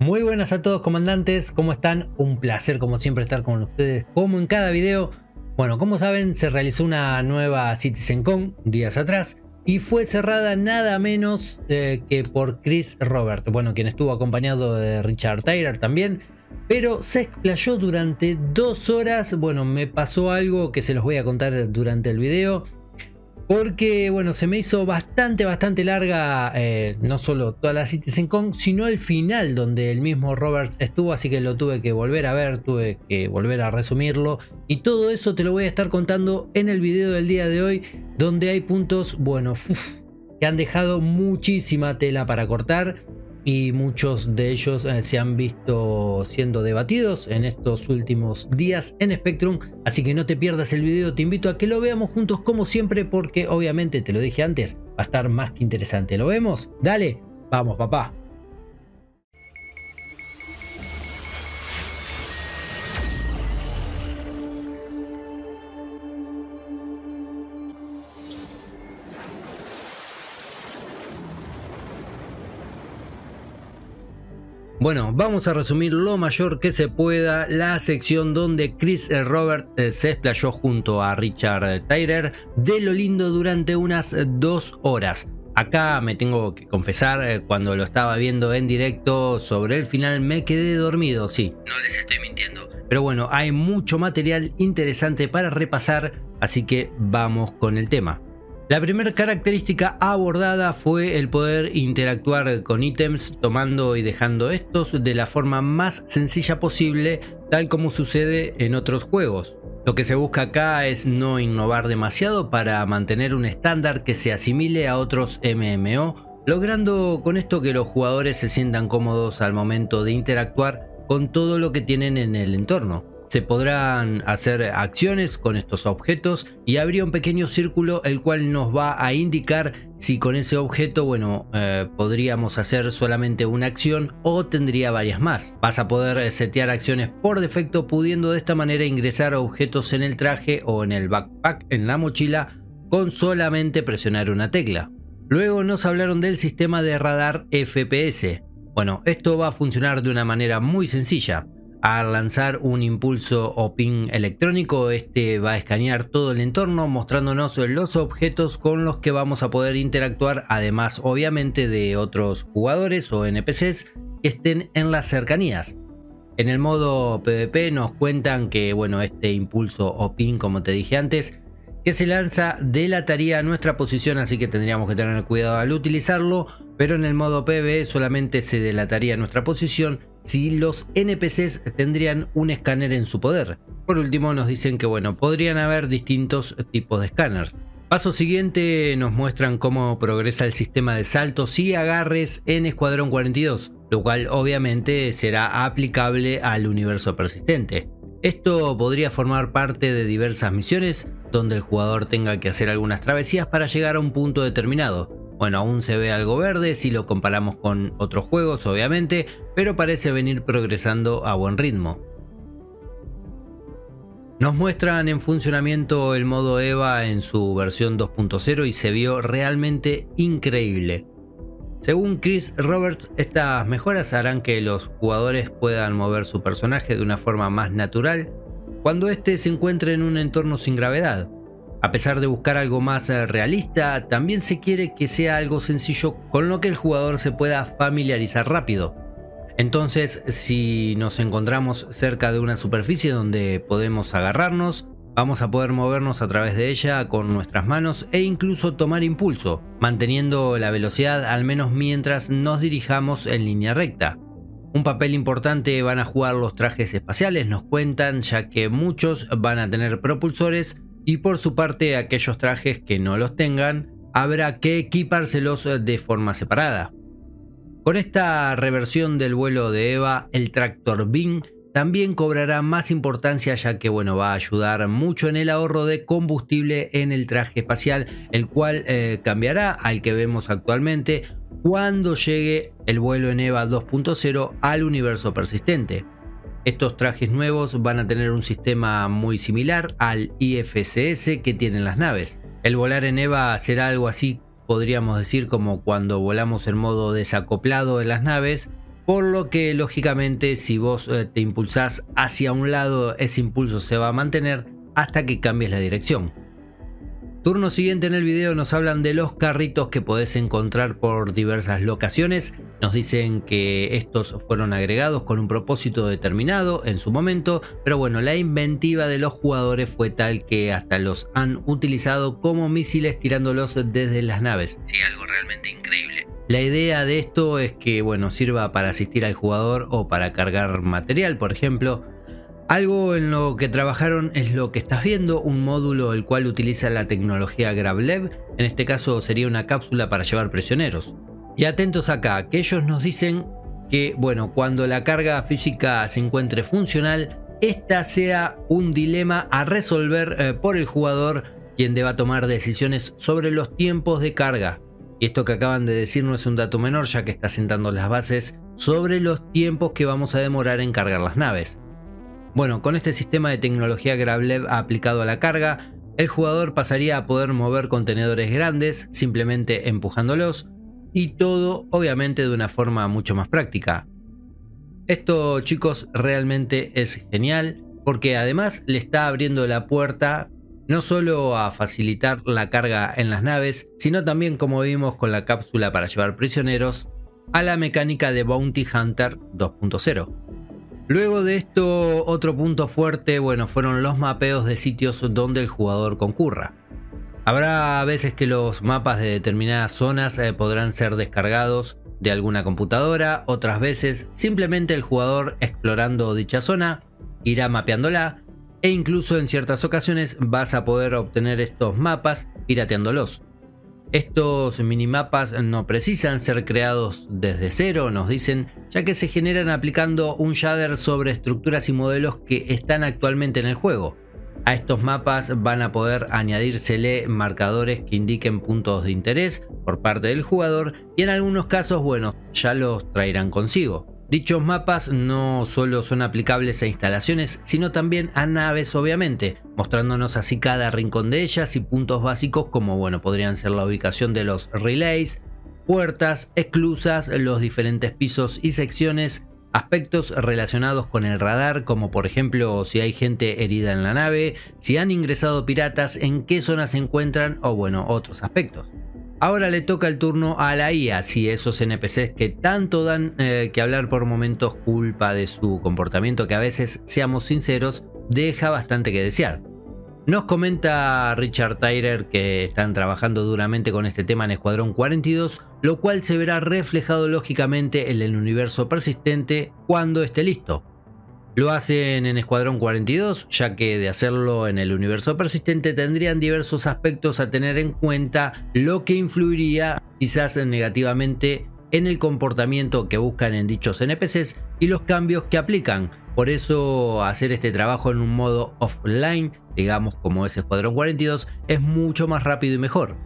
Muy buenas a todos, comandantes, ¿cómo están? Un placer como siempre estar con ustedes, como en cada video. Bueno, como saben, se realizó una nueva CitizenCon días atrás y fue cerrada nada menos que por Chris Roberts, bueno, quien estuvo acompañado de Richard Tyler también, pero se explayó durante 2 horas. Bueno, me pasó algo que se los voy a contar durante el video, porque bueno, se me hizo bastante larga, no solo toda la CitizenCon, sino el final donde el mismo Roberts estuvo, así que lo tuve que volver a ver, tuve que volver a resumirlo, y todo eso te lo voy a estar contando en el video del día de hoy, donde hay puntos, bueno, que han dejado muchísima tela para cortar, y muchos de ellos se han visto siendo debatidos en estos últimos días en Spectrum. Así que no te pierdas el video, te invito a que lo veamos juntos como siempre, porque obviamente, te lo dije antes, va a estar más que interesante. ¿Lo vemos? Dale, vamos papá. Bueno, vamos a resumir lo mayor que se pueda la sección donde Chris Roberts se explayó junto a Richard Tyler de lo lindo durante unas 2 horas. Acá me tengo que confesar, cuando lo estaba viendo en directo sobre el final me quedé dormido, sí, no les estoy mintiendo. Pero bueno, hay mucho material interesante para repasar, así que vamos con el tema. La primera característica abordada fue el poder interactuar con ítems, tomando y dejando estos de la forma más sencilla posible, tal como sucede en otros juegos. Lo que se busca acá es no innovar demasiado para mantener un estándar que se asimile a otros MMO, logrando con esto que los jugadores se sientan cómodos al momento de interactuar con todo lo que tienen en el entorno. Se podrán hacer acciones con estos objetos y habría un pequeño círculo el cual nos va a indicar si con ese objeto, bueno, podríamos hacer solamente una acción o tendría varias más. Vas a poder setear acciones por defecto, pudiendo de esta manera ingresar objetos en el traje o en el backpack, en la mochila, con solamente presionar una tecla. Luego nos hablaron del sistema de radar FPS. Bueno, esto va a funcionar de una manera muy sencilla. Al lanzar un impulso o ping electrónico, este va a escanear todo el entorno mostrándonos los objetos con los que vamos a poder interactuar, además obviamente de otros jugadores o NPCs que estén en las cercanías. En el modo PvP nos cuentan que, bueno, este impulso o ping, como te dije antes, que se lanza de la tarea a nuestra posición, así que tendríamos que tener cuidado al utilizarlo, pero en el modo PvE solamente se delataría nuestra posición si los NPCs tendrían un escáner en su poder. Por último nos dicen que, bueno, podrían haber distintos tipos de escáneres. Paso siguiente, nos muestran cómo progresa el sistema de saltos y agarres en Escuadrón 42, lo cual obviamente será aplicable al universo persistente. Esto podría formar parte de diversas misiones donde el jugador tenga que hacer algunas travesías para llegar a un punto determinado. Bueno, aún se ve algo verde si lo comparamos con otros juegos, obviamente, pero parece venir progresando a buen ritmo. Nos muestran en funcionamiento el modo Eva en su versión 2.0 y se vio realmente increíble. Según Chris Roberts, estas mejoras harán que los jugadores puedan mover su personaje de una forma más natural cuando éste se encuentre en un entorno sin gravedad. A pesar de buscar algo más realista, también se quiere que sea algo sencillo con lo que el jugador se pueda familiarizar rápido. Entonces, si nos encontramos cerca de una superficie donde podemos agarrarnos, vamos a poder movernos a través de ella con nuestras manos e incluso tomar impulso, manteniendo la velocidad al menos mientras nos dirijamos en línea recta. Un papel importante van a jugar los trajes espaciales, nos cuentan, ya que muchos van a tener propulsores, y por su parte aquellos trajes que no los tengan habrá que equipárselos de forma separada. Con esta reversión del vuelo de Eva, el tractor Beam también cobrará más importancia, ya que, bueno, va a ayudar mucho en el ahorro de combustible en el traje espacial, el cual cambiará al que vemos actualmente cuando llegue el vuelo en Eva 2.0 al universo persistente. Estos trajes nuevos van a tener un sistema muy similar al IFSS que tienen las naves. El volar en EVA será algo así, podríamos decir, como cuando volamos en modo desacoplado en las naves, Por lo que lógicamente si vos te impulsás hacia un lado, ese impulso se va a mantener hasta que cambies la dirección. Turno siguiente en el video nos hablan de los carritos que podés encontrar por diversas locaciones. Nos dicen que estos fueron agregados con un propósito determinado en su momento, pero bueno, la inventiva de los jugadores fue tal que hasta los han utilizado como misiles tirándolos desde las naves. Sí, algo realmente increíble. La idea de esto es que, bueno, sirva para asistir al jugador o para cargar material, por ejemplo. Algo en lo que trabajaron es lo que estás viendo, un módulo el cual utiliza la tecnología Grablev, en este caso sería una cápsula para llevar prisioneros. Y atentos acá, que ellos nos dicen que, bueno, cuando la carga física se encuentre funcional, esta sea un dilema a resolver por el jugador, quien deba tomar decisiones sobre los tiempos de carga. Y esto que acaban de decir no es un dato menor, ya que está sentando las bases sobre los tiempos que vamos a demorar en cargar las naves. Bueno, con este sistema de tecnología Grablev aplicado a la carga, el jugador pasaría a poder mover contenedores grandes, simplemente empujándolos, y todo obviamente de una forma mucho más práctica. Esto, chicos, realmente es genial, porque además le está abriendo la puerta no solo a facilitar la carga en las naves, sino también, como vimos con la cápsula para llevar prisioneros, a la mecánica de Bounty Hunter 2.0. Luego de esto, otro punto fuerte, bueno, fueron los mapeos de sitios donde el jugador concurra. Habrá veces que los mapas de determinadas zonas podrán ser descargados de alguna computadora, otras veces simplemente el jugador explorando dicha zona irá mapeándola, e incluso en ciertas ocasiones vas a poder obtener estos mapas pirateándolos. Estos minimapas no precisan ser creados desde cero, nos dicen, ya que se generan aplicando un shader sobre estructuras y modelos que están actualmente en el juego. A estos mapas van a poder añadírsele marcadores que indiquen puntos de interés por parte del jugador, y en algunos casos, bueno, ya los traerán consigo. Dichos mapas no solo son aplicables a instalaciones, sino también a naves, obviamente, mostrándonos así cada rincón de ellas y puntos básicos como, bueno, podrían ser la ubicación de los relays, puertas, esclusas, los diferentes pisos y secciones, aspectos relacionados con el radar, como por ejemplo si hay gente herida en la nave, si han ingresado piratas, en qué zona se encuentran, o bueno, otros aspectos. Ahora le toca el turno a la IA, si esos NPCs que tanto dan que hablar por momentos, culpa de su comportamiento que a veces, seamos sinceros, deja bastante que desear. Nos comenta Richard Tyler que están trabajando duramente con este tema en Escuadrón 42, lo cual se verá reflejado lógicamente en el universo persistente cuando esté listo. Lo hacen en Escuadrón 42, ya que de hacerlo en el universo persistente tendrían diversos aspectos a tener en cuenta, lo que influiría quizás negativamente en el comportamiento que buscan en dichos NPCs y los cambios que aplican. Por eso hacer este trabajo en un modo offline, digamos como es Escuadrón 42, es mucho más rápido y mejor.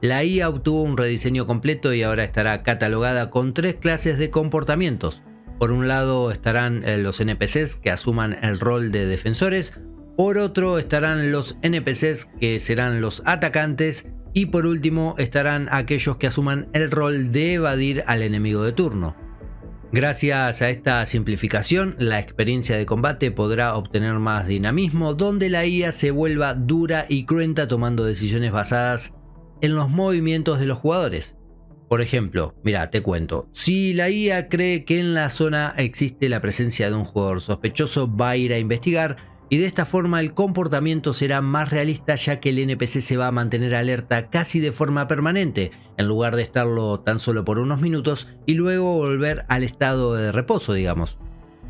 La IA obtuvo un rediseño completo y ahora estará catalogada con 3 clases de comportamientos. Por un lado estarán los NPCs que asuman el rol de defensores, por otro estarán los NPCs que serán los atacantes, y por último estarán aquellos que asuman el rol de evadir al enemigo de turno. Gracias a esta simplificación, la experiencia de combate podrá obtener más dinamismo, donde la IA se vuelva dura y cruenta tomando decisiones basadas en los movimientos de los jugadores. Por ejemplo, mira, te cuento, si la IA cree que en la zona existe la presencia de un jugador sospechoso, va a ir a investigar, y de esta forma el comportamiento será más realista, ya que el NPC se va a mantener alerta casi de forma permanente, en lugar de estarlo tan solo por unos minutos y luego volver al estado de reposo, digamos.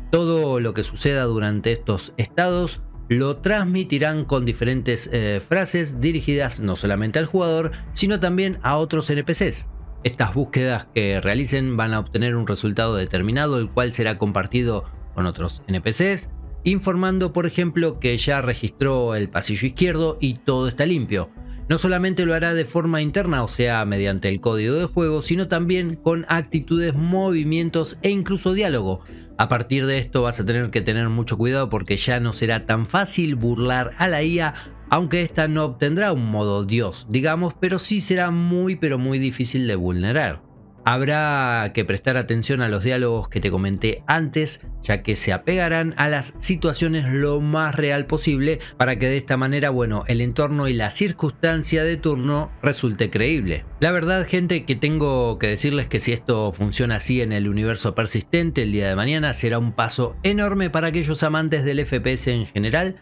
Todo lo que suceda durante estos estados lo transmitirán con diferentes frases dirigidas no solamente al jugador, sino también a otros NPCs. Estas búsquedas que realicen van a obtener un resultado determinado, el cual será compartido con otros NPCs, informando por ejemplo que ya registró el pasillo izquierdo y todo está limpio. No solamente lo hará de forma interna, o sea, mediante el código de juego, sino también con actitudes, movimientos e incluso diálogo. A partir de esto vas a tener que tener mucho cuidado, porque ya no será tan fácil burlar a la IA, aunque esta no obtendrá un modo Dios, digamos, pero sí será muy pero muy difícil de vulnerar. Habrá que prestar atención a los diálogos que te comenté antes, ya que se apegarán a las situaciones lo más real posible para que de esta manera, bueno, el entorno y la circunstancia de turno resulte creíble. La verdad, gente, que tengo que decirles que si esto funciona así en el universo persistente, el día de mañana será un paso enorme para aquellos amantes del FPS en general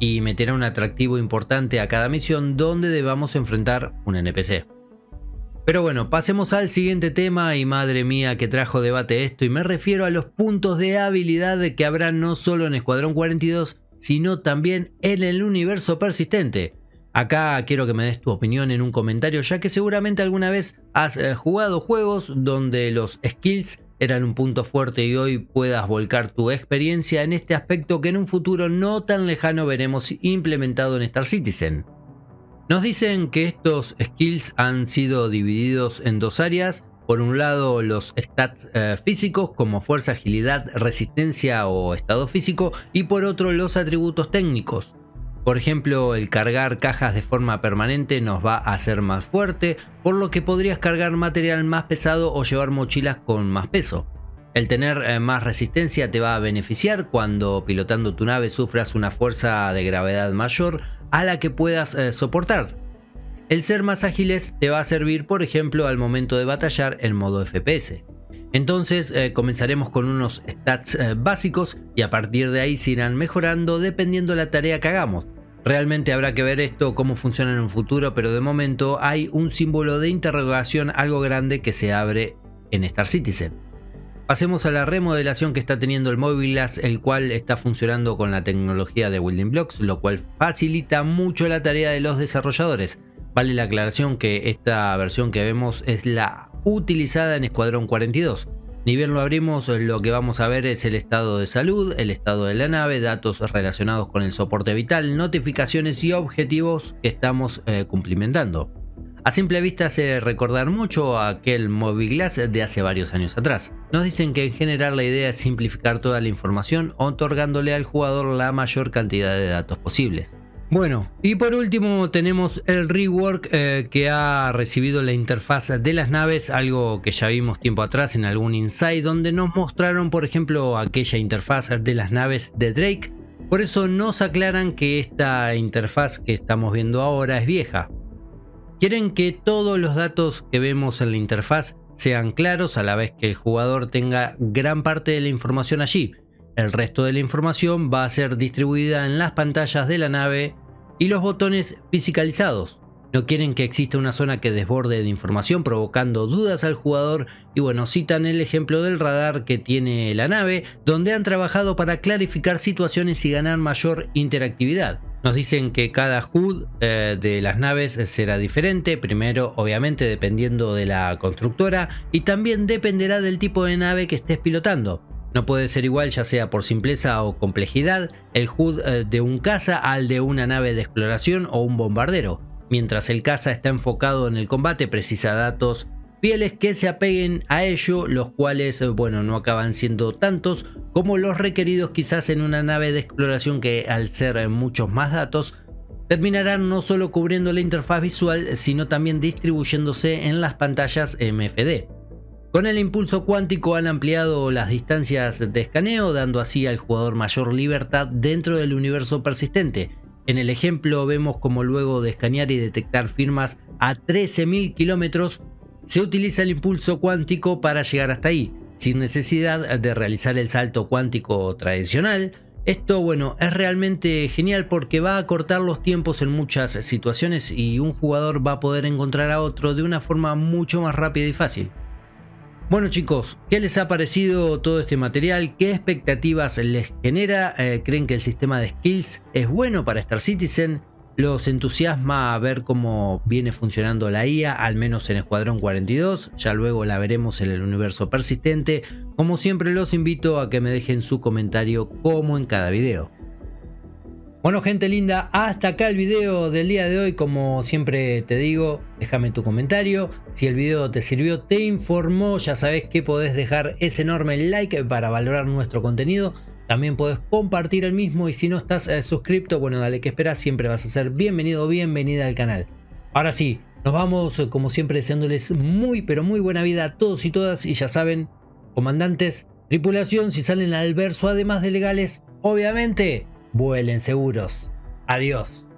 y meterá un atractivo importante a cada misión donde debamos enfrentar un NPC. Pero bueno, pasemos al siguiente tema y madre mía que trajo debate esto, y me refiero a los puntos de habilidad que habrá no solo en Escuadrón 42, sino también en el universo persistente. Acá quiero que me des tu opinión en un comentario, ya que seguramente alguna vez has jugado juegos donde los skills eran un punto fuerte y hoy puedas volcar tu experiencia en este aspecto que en un futuro no tan lejano veremos implementado en Star Citizen. Nos dicen que estos skills han sido divididos en dos áreas. Por un lado, los stats físicos como fuerza, agilidad, resistencia o estado físico, y por otro los atributos técnicos. Por ejemplo, el cargar cajas de forma permanente nos va a hacer más fuerte, por lo que podrías cargar material más pesado o llevar mochilas con más peso. El tener más resistencia te va a beneficiar cuando pilotando tu nave sufras una fuerza de gravedad mayor a la que puedas soportar. El ser más ágiles te va a servir, por ejemplo, al momento de batallar en modo FPS. Entonces comenzaremos con unos stats básicos y a partir de ahí se irán mejorando dependiendo la tarea que hagamos. Realmente habrá que ver esto cómo funciona en un futuro, pero de momento hay un símbolo de interrogación algo grande que se abre en Star Citizen. Pasemos a la remodelación que está teniendo el Mobiglas, el cual está funcionando con la tecnología de Building Blocks, lo cual facilita mucho la tarea de los desarrolladores. Vale la aclaración que esta versión que vemos es la utilizada en Escuadrón 42. Ni bien lo abrimos, lo que vamos a ver es el estado de salud, el estado de la nave, datos relacionados con el soporte vital, notificaciones y objetivos que estamos cumplimentando. A simple vista hace recordar mucho a aquel Mobiglas de hace varios años atrás. Nos dicen que en general la idea es simplificar toda la información, otorgándole al jugador la mayor cantidad de datos posibles. Bueno, y por último tenemos el rework que ha recibido la interfaz de las naves, algo que ya vimos tiempo atrás en algún insight donde nos mostraron, por ejemplo, aquella interfaz de las naves de Drake. Por eso nos aclaran que esta interfaz que estamos viendo ahora es vieja. Quieren que todos los datos que vemos en la interfaz sean claros, a la vez que el jugador tenga gran parte de la información allí. El resto de la información va a ser distribuida en las pantallas de la nave y los botones fiscalizados. No quieren que exista una zona que desborde de información provocando dudas al jugador, y bueno, citan el ejemplo del radar que tiene la nave, donde han trabajado para clarificar situaciones y ganar mayor interactividad. Nos dicen que cada HUD de las naves será diferente, primero obviamente dependiendo de la constructora y también dependerá del tipo de nave que estés pilotando. No puede ser igual, ya sea por simpleza o complejidad, el HUD de un caza al de una nave de exploración o un bombardero. Mientras el caza está enfocado en el combate, precisa datos fieles que se apeguen a ello, los cuales, bueno, no acaban siendo tantos como los requeridos quizás en una nave de exploración que, al ser muchos más datos, terminarán no solo cubriendo la interfaz visual, sino también distribuyéndose en las pantallas MFD. Con el impulso cuántico han ampliado las distancias de escaneo, dando así al jugador mayor libertad dentro del universo persistente. En el ejemplo vemos como luego de escanear y detectar firmas a 13.000 kilómetros, se utiliza el impulso cuántico para llegar hasta ahí, sin necesidad de realizar el salto cuántico tradicional. Esto, bueno, es realmente genial porque va a acortar los tiempos en muchas situaciones y un jugador va a poder encontrar a otro de una forma mucho más rápida y fácil. Bueno, chicos, ¿qué les ha parecido todo este material? ¿Qué expectativas les genera? ¿Creen que el sistema de skills es bueno para Star Citizen? ¿Los entusiasma a ver cómo viene funcionando la IA, al menos en Escuadrón 42? Ya luego la veremos en el universo persistente. Como siempre, los invito a que me dejen su comentario como en cada video. Bueno, gente linda, hasta acá el video del día de hoy. Como siempre te digo, déjame tu comentario. Si el video te sirvió, te informó, ya sabes que podés dejar ese enorme like para valorar nuestro contenido. También podés compartir el mismo, y si no estás suscripto, bueno, dale, que esperas, siempre vas a ser bienvenido o bienvenida al canal. Ahora sí, Nos vamos, como siempre, deseándoles muy, pero muy buena vida a todos y todas. Y ya saben, comandantes, tripulación, si salen al verso, además de legales, obviamente, vuelen seguros. Adiós.